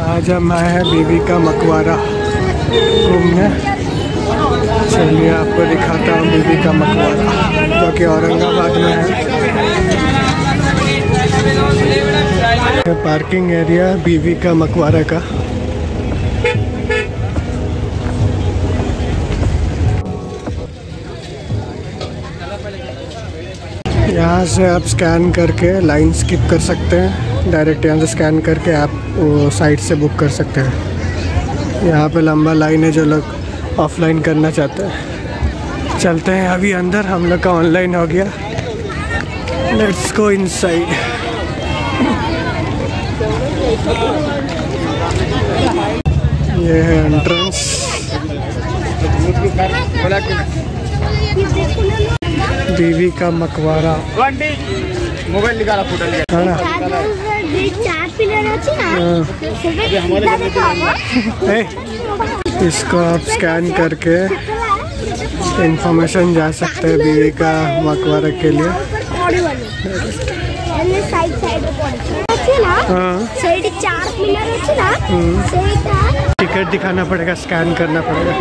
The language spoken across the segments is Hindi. आज हम आए हैं बीबी का मकबरा घूमने। चलिए आपको दिखाता हूँ बीबी का मकबरा जो कि औरंगाबाद में है। पार्किंग एरिया बीबी का मकबरा का। यहाँ से आप स्कैन करके लाइन स्किप कर सकते हैं। डायरेक्ट यहाँ से स्कैन करके आप साइट से बुक कर सकते हैं। यहाँ पे लंबा लाइन है जो लोग ऑफलाइन करना चाहते हैं। चलते हैं अभी अंदर। हम लोग का ऑनलाइन हो गया। Let's go inside. ये है एंट्रेंस बीबी का मकबरा। मोबाइल निकाला फोटो लिया ना। इसको आप स्कैन करके इंफॉर्मेशन जा सकते हैं बीबी का मकबरा के लिए। टिकट दिखाना पड़ेगा, स्कैन करना पड़ेगा।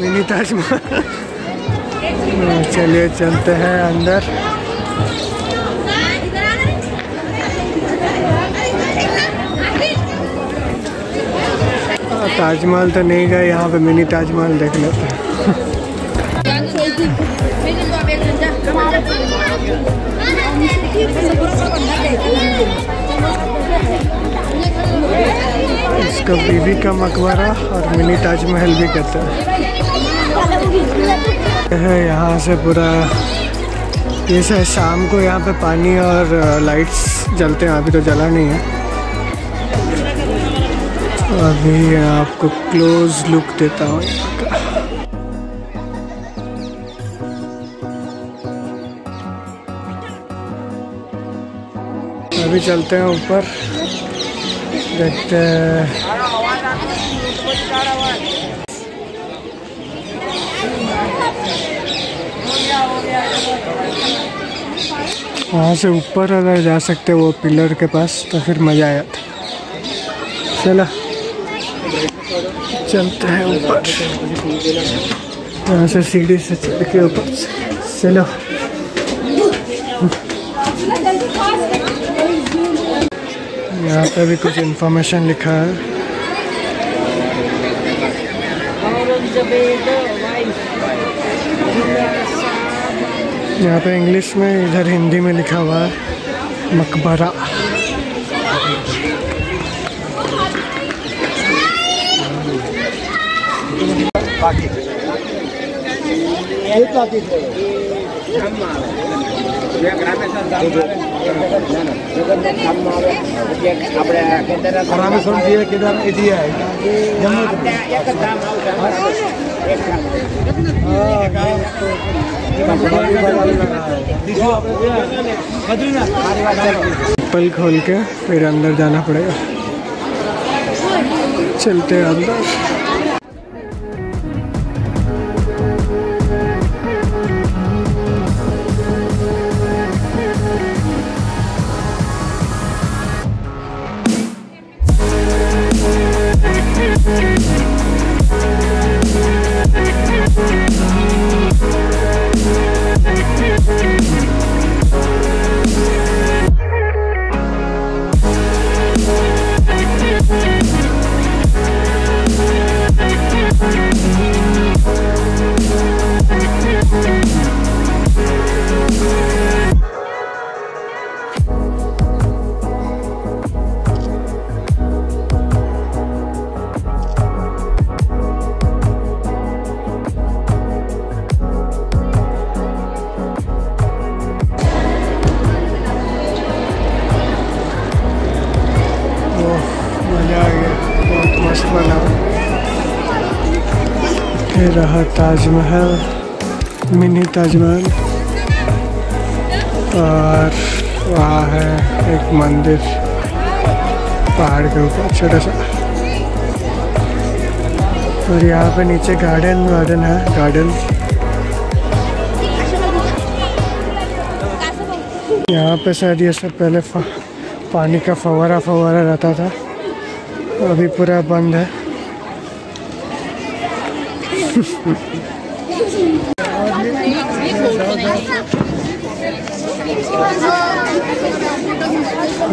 मिनी ताजमहल। चलिए चलते हैं अंदर। ताजमहल तो नहीं गए, यहाँ पे मिनी ताजमहल देख लेते हैं। इसको बीबी का मकबरा और मिनी ताजमहल भी कहते हैं। है यहाँ से पूरा ये से शाम को यहाँ पे पानी और लाइट्स जलते हैं। अभी तो जला नहीं है। अभी आपको क्लोज लुक देता हूँ। अभी चलते हैं ऊपर, देखते हैं। वहाँ से ऊपर अगर जा सकते वो पिलर के पास तो फिर मज़ा आया था। चलो चलते हैं ऊपर। यहाँ से सीढ़ी से चढ़ के ऊपर। चलो यहाँ पे भी कुछ इन्फॉर्मेशन लिखा है। यहाँ पे इंग्लिश में, इधर हिंदी में लिखा हुआ है मकबरा। चप्पल खोल के फिर अंदर जाना पड़ेगा। चलते हैं अंदर। ये रहा ताजमहल, मिनी ताजमहल। और वहाँ है एक मंदिर पहाड़ के ऊपर छोटा सा। और यहाँ पे नीचे गार्डन वार्डन है। गार्डन यहाँ पे शायद ये सब पहले पानी का फव्वारा फव्वारा रहता था, अभी पूरा बंद है।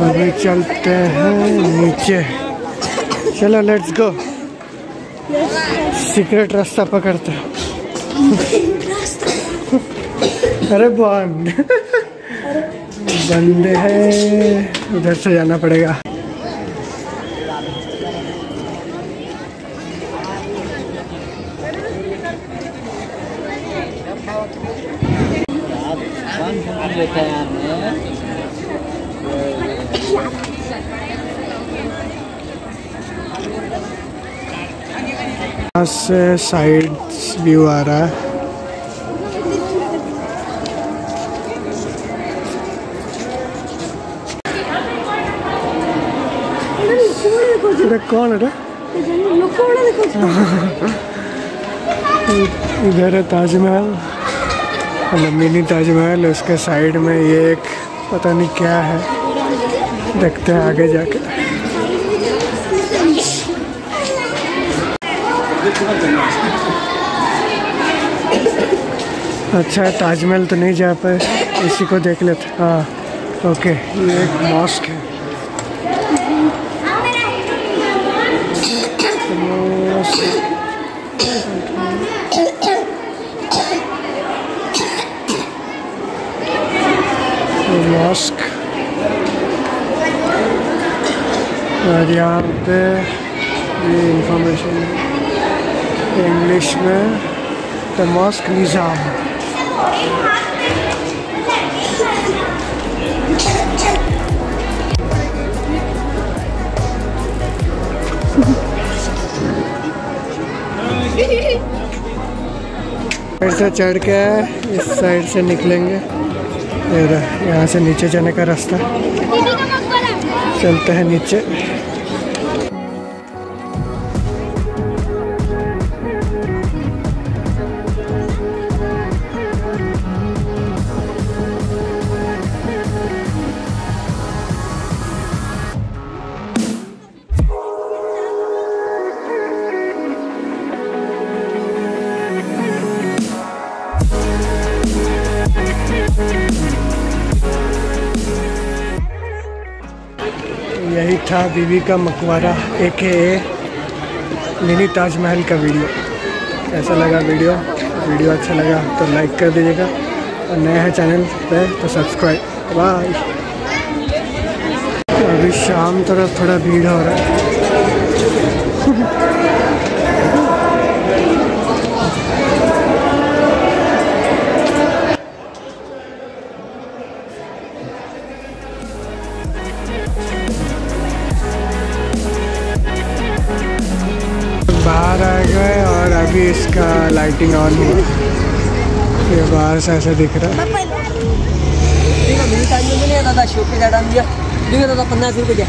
अभी चलते हैं नीचे, चलो लेट्स गो। सीक्रेट रास्ता पकड़ते हैं। अरे बंद बंद है, उधर से जाना पड़ेगा। यहाँ से साइड व्यू आ रहा है। कौन है? इधर है ताजमहल, मिनी ताजमहल। उसके साइड में ये एक पता नहीं क्या है, देखते हैं आगे जाकर। अच्छा ताजमहल तो नहीं जा पाए, इसी को देख लेते। हाँ ओके, ये एक मॉस्क है। मॉस्क, और यहाँ पे ये इंफॉर्मेशन इंग्लिश में द मॉस्क निज़ाम। फिर से चढ़ के इस साइड से निकलेंगे, यहाँ से नीचे जाने का रास्ता। चलते हैं नीचे। यही था बीबी का मकबरा AKA मिनी ताजमहल का वीडियो। कैसा लगा वीडियो अच्छा लगा तो लाइक कर दीजिएगा, और नया है चैनल पे तो सब्सक्राइब। बाय। अभी शाम तरफ थोड़ा भीड़ हो रहा है। बाहर आ गए और अभी इसका लाइटिंग ऑन हुआ, ये बाहर से ऐसा दिख रहा है। दादा 50 रुपये।